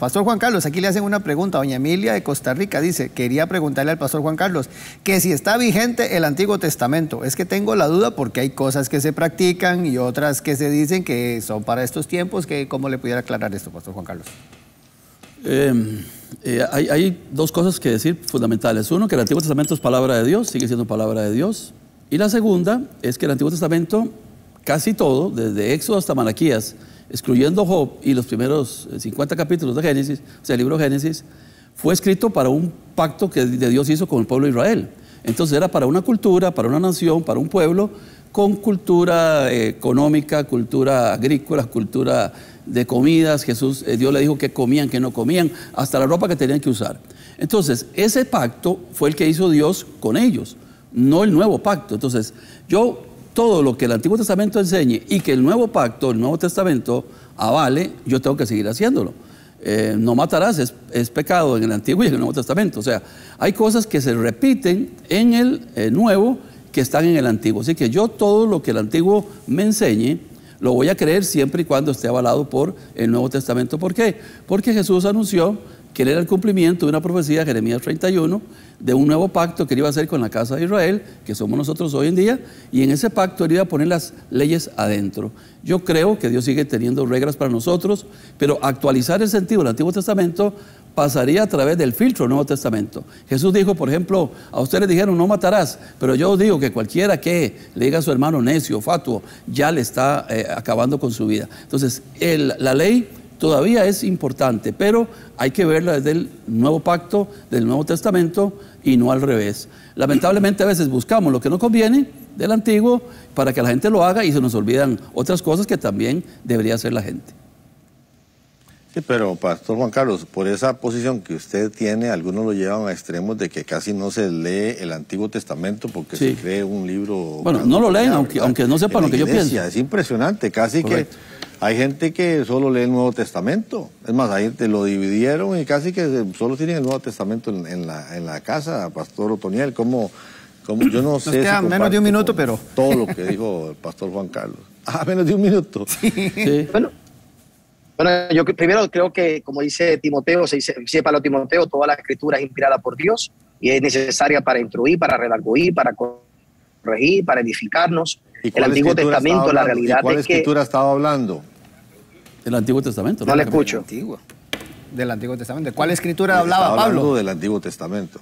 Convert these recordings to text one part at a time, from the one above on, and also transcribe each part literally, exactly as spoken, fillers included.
Pastor Juan Carlos, aquí le hacen una pregunta. Doña Emilia de Costa Rica dice, quería preguntarle al Pastor Juan Carlos que si está vigente el Antiguo Testamento. Es que tengo la duda porque hay cosas que se practican y otras que se dicen que son para estos tiempos. Que, ¿cómo le pudiera aclarar esto, Pastor Juan Carlos? Eh, eh, hay, hay dos cosas que decir fundamentales. Uno, que el Antiguo Testamento es palabra de Dios, sigue siendo palabra de Dios. Y la segunda es que el Antiguo Testamento, casi todo, desde Éxodo hasta Malaquías, excluyendo Job y los primeros cincuenta capítulos de Génesis, o sea, el libro de Génesis, fue escrito para un pacto que de Dios hizo con el pueblo de Israel. Entonces era para una cultura, para una nación, para un pueblo, con cultura eh, económica, cultura agrícola, cultura de comidas. Jesús, eh, Dios le dijo que comían, que no comían, hasta la ropa que tenían que usar. Entonces, ese pacto fue el que hizo Dios con ellos, no el nuevo pacto. Entonces, yo... todo lo que el Antiguo Testamento enseñe y que el Nuevo Pacto, el Nuevo Testamento avale, yo tengo que seguir haciéndolo. Eh, no matarás es, es pecado en el Antiguo y en el Nuevo Testamento. O sea, hay cosas que se repiten en el eh, Nuevo que están en el Antiguo. Así que yo todo lo que el Antiguo me enseñe lo voy a creer siempre y cuando esté avalado por el Nuevo Testamento. ¿Por qué? Porque Jesús anunció que él era el cumplimiento de una profecía, Jeremías treinta y uno, de un nuevo pacto que él iba a hacer con la casa de Israel, que somos nosotros hoy en día, y en ese pacto él iba a poner las leyes adentro. Yo creo que Dios sigue teniendo reglas para nosotros, pero actualizar el sentido del Antiguo Testamento pasaría a través del filtro del Nuevo Testamento. Jesús dijo, por ejemplo, a ustedes dijeron, no matarás, pero yo digo que cualquiera que le diga a su hermano necio, fatuo, ya le está eh, acabando con su vida. Entonces, el, la ley... todavía es importante, pero hay que verla desde el Nuevo Pacto, del Nuevo Testamento, y no al revés. Lamentablemente a veces buscamos lo que nos conviene del Antiguo para que la gente lo haga y se nos olvidan otras cosas que también debería hacer la gente. Sí, pero Pastor Juan Carlos, por esa posición que usted tiene, algunos lo llevan a extremos de que casi no se lee el Antiguo Testamento porque sí. se cree un libro... Bueno, no lo leen, aunque, aunque no sepan lo que yo pienso. Es impresionante, casi Correcto. que... Hay gente que solo lee el Nuevo Testamento. Es más, ahí te lo dividieron y casi que solo tienen el Nuevo Testamento en, en, la, en la casa, Pastor Otoniel. Como, como yo no sé. Nos queda si menos de un minuto, pero... todo lo que dijo el Pastor Juan Carlos. Ah, menos de un minuto. Sí. Sí. Bueno, bueno, yo primero creo que, como dice Timoteo, se dice, dice Pablo Timoteo, toda la escritura es inspirada por Dios y es necesaria para instruir, para redarguir, para corregir, para edificarnos. ¿Y el Antiguo Testamento, la realidad es que... ¿Cuál escritura estaba hablando? Del Antiguo Testamento. No, no le escucho. Del Antiguo, del Antiguo Testamento. ¿Cuál escritura no, hablaba Pablo? Hablando del Antiguo Testamento.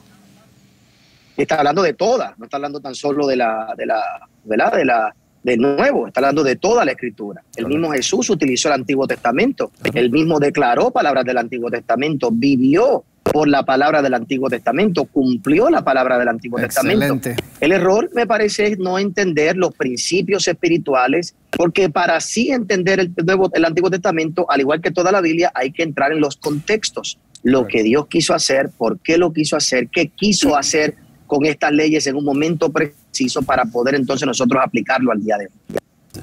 Está hablando de todas, no está hablando tan solo de la, de la, de la, de la de nuevo, está hablando de toda la escritura. El claro. mismo Jesús utilizó el Antiguo Testamento, claro. él mismo declaró palabras del Antiguo Testamento, vivió por la palabra del Antiguo Testamento, cumplió la palabra del Antiguo Excelente. Testamento. El error, me parece, es no entender los principios espirituales, porque para sí entender el, nuevo, el Antiguo Testamento, al igual que toda la Biblia, hay que entrar en los contextos. Lo Correcto. Que Dios quiso hacer, por qué lo quiso hacer, qué quiso hacer con estas leyes en un momento preciso para poder entonces nosotros aplicarlo al día de hoy.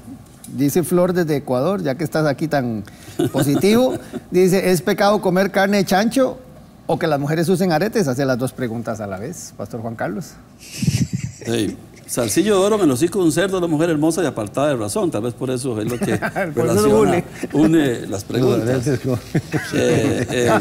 Dice Flor desde Ecuador, ya que estás aquí tan positivo, dice, ¿es pecado comer carne de chancho? ¿O que las mujeres usen aretes? Hace las dos preguntas a la vez, Pastor Juan Carlos. Sí. Zarcillo de oro en el hocico de un cerdo, una mujer hermosa y apartada de razón. Tal vez por eso es lo que relaciona, une las preguntas. eh, eh,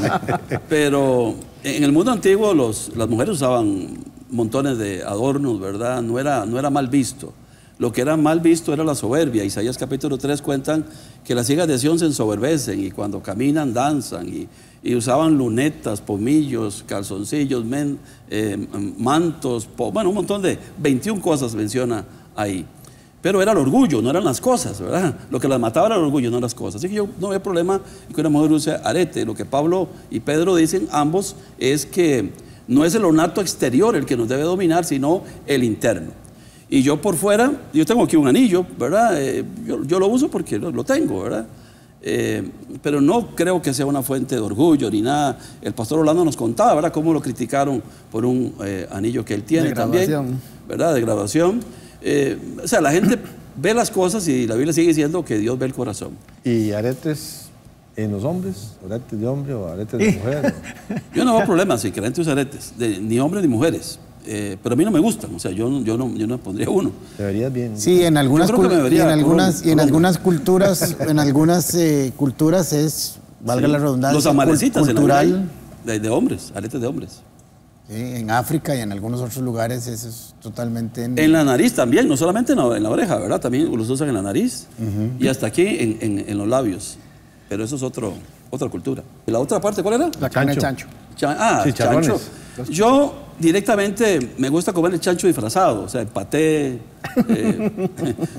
pero en el mundo antiguo los, las mujeres usaban montones de adornos, ¿verdad? No era, no era mal visto. Lo que era mal visto era la soberbia. Isaías capítulo tres cuentan que las hijas de Sion se ensoberbecen y cuando caminan danzan y... y usaban lunetas, pomillos, calzoncillos, men, eh, mantos, po, bueno, un montón de veintiuna cosas menciona ahí. Pero era el orgullo, no eran las cosas, ¿verdad? Lo que las mataba era el orgullo, no las cosas. Así que yo no veo problema que una mujer use arete. Lo que Pablo y Pedro dicen ambos es que no es el ornato exterior el que nos debe dominar, sino el interno. Y yo por fuera, yo tengo aquí un anillo, ¿verdad? Eh, yo, yo lo uso porque lo, lo tengo, ¿verdad? Eh, pero no creo que sea una fuente de orgullo ni nada. El Pastor Orlando nos contaba, ¿verdad?, cómo lo criticaron por un eh, anillo que él tiene de también, ¿verdad?, de graduación. Eh, o sea, la gente ve las cosas y la Biblia sigue diciendo que Dios ve el corazón. ¿Y aretes en los hombres? ¿Aretes de hombre o aretes de mujer? ¿O? Yo no veo problemas si que la gente usa aretes, de, ni hombres ni mujeres. Eh, pero a mí no me gustan, o sea, yo, yo, no, yo no pondría uno. Te verías bien. Sí, en algunas, vería, y en algunas, y en algunas culturas, en algunas eh, culturas es valga sí. la redundancia, los amalecitas cultural. En de, de hombres, aretes de hombres. Sí, en África y en algunos otros lugares eso es totalmente... En, en la nariz también, no solamente en la, en la oreja, ¿verdad? También los usan en la nariz uh-huh. y hasta aquí en, en, en los labios. Pero eso es otro, otra cultura. ¿Y la otra parte cuál era? La carne de chancho. Chan, ah, sí, chancho. Yo directamente me gusta comer el chancho disfrazado, o sea, el paté, eh,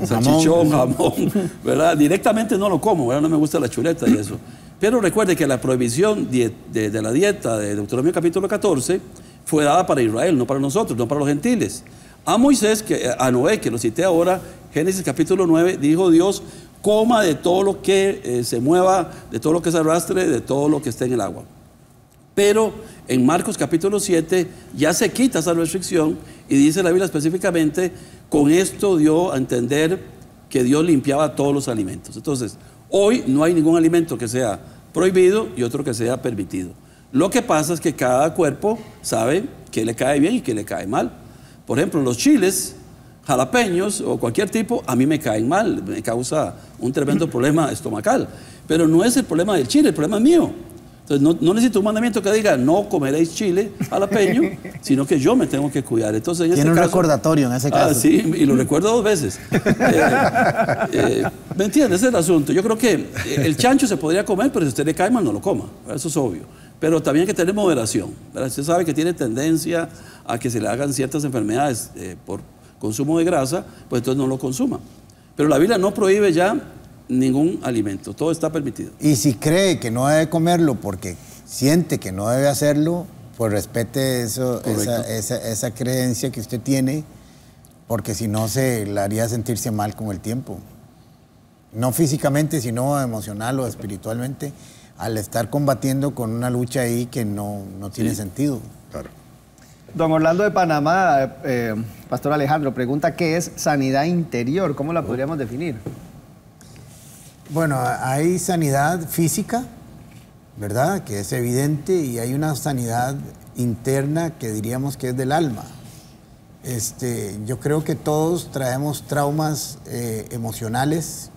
salchichón, jamón, ¿verdad? Directamente no lo como, ¿verdad? No me gusta la chuleta y eso. Pero recuerde que la prohibición de, de, de la dieta de Deuteronomio capítulo catorce fue dada para Israel, no para nosotros, no para los gentiles. A Moisés, que, a Noé, que lo cité ahora, Génesis capítulo nueve, dijo Dios, coma de todo lo que eh, se mueva, de todo lo que se arrastre, de todo lo que esté en el agua. Pero en Marcos capítulo siete ya se quita esa restricción y dice la Biblia específicamente, con esto dio a entender que Dios limpiaba todos los alimentos. Entonces, hoy no hay ningún alimento que sea prohibido y otro que sea permitido. Lo que pasa es que cada cuerpo sabe qué le cae bien y qué le cae mal. Por ejemplo, los chiles jalapeños o cualquier tipo, a mí me caen mal, me causa un tremendo problema estomacal. Pero no es el problema del chile, el problema es mío. Entonces, no, no necesito un mandamiento que diga, no comeréis chile jalapeño, sino que yo me tengo que cuidar. Entonces, en Tiene este un caso, recordatorio en ese caso. Ah, sí, y lo recuerdo dos veces. Eh, eh, ¿Me entiendes? Ese es el asunto. Yo creo que el chancho se podría comer, pero si usted le cae mal, no lo coma. Eso es obvio. Pero también hay que tener moderación, ¿verdad? Usted sabe que tiene tendencia a que se le hagan ciertas enfermedades eh, por consumo de grasa, pues entonces no lo consuma. Pero la Biblia no prohíbe ya ningún alimento, todo está permitido. Y si cree que no debe comerlo porque siente que no debe hacerlo, pues respete eso, esa, esa, esa creencia que usted tiene, porque si no se la haría sentirse mal con el tiempo. No físicamente, sino emocional o espiritualmente, al estar combatiendo con una lucha ahí que no, no tiene sí. sentido. Claro. Don Orlando de Panamá, eh, Pastor Alejandro, pregunta qué es sanidad interior, ¿cómo la podríamos definir? Bueno, hay sanidad física, ¿verdad? Que es evidente, y hay una sanidad interna que diríamos que es del alma. Este, yo creo que todos traemos traumas eh, emocionales,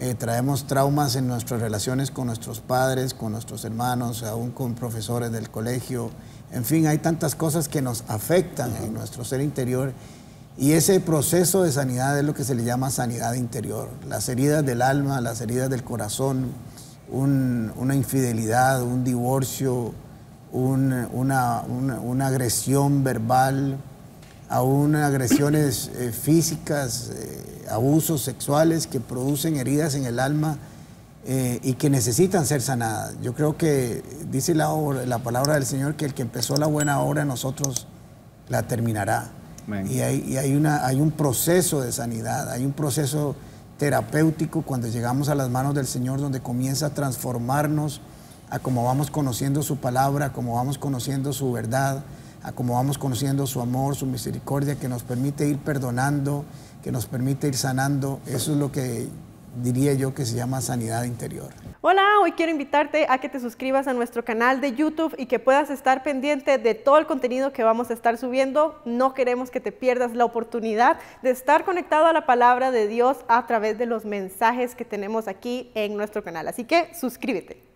eh, traemos traumas en nuestras relaciones con nuestros padres, con nuestros hermanos, aún con profesores del colegio. En fin, hay tantas cosas que nos afectan en nuestro ser interior. Y ese proceso de sanidad es lo que se le llama sanidad interior. Las heridas del alma, las heridas del corazón, un, una infidelidad, un divorcio, un, una, una, una agresión verbal, aún agresiones eh, físicas, eh, abusos sexuales que producen heridas en el alma eh, y que necesitan ser sanadas. Yo creo que dice la, la palabra del Señor que el que empezó la buena obra en nosotros la terminará. Y, hay, y hay, una, hay un proceso de sanidad, hay un proceso terapéutico cuando llegamos a las manos del Señor, donde comienza a transformarnos a cómo vamos conociendo su palabra, a cómo vamos conociendo su verdad, a cómo vamos conociendo su amor, su misericordia, que nos permite ir perdonando, que nos permite ir sanando. Eso es lo que diría yo que se llama sanidad interior. Hola, hoy quiero invitarte a que te suscribas a nuestro canal de YouTube y que puedas estar pendiente de todo el contenido que vamos a estar subiendo. No queremos que te pierdas la oportunidad de estar conectado a la palabra de Dios a través de los mensajes que tenemos aquí en nuestro canal. Así que suscríbete.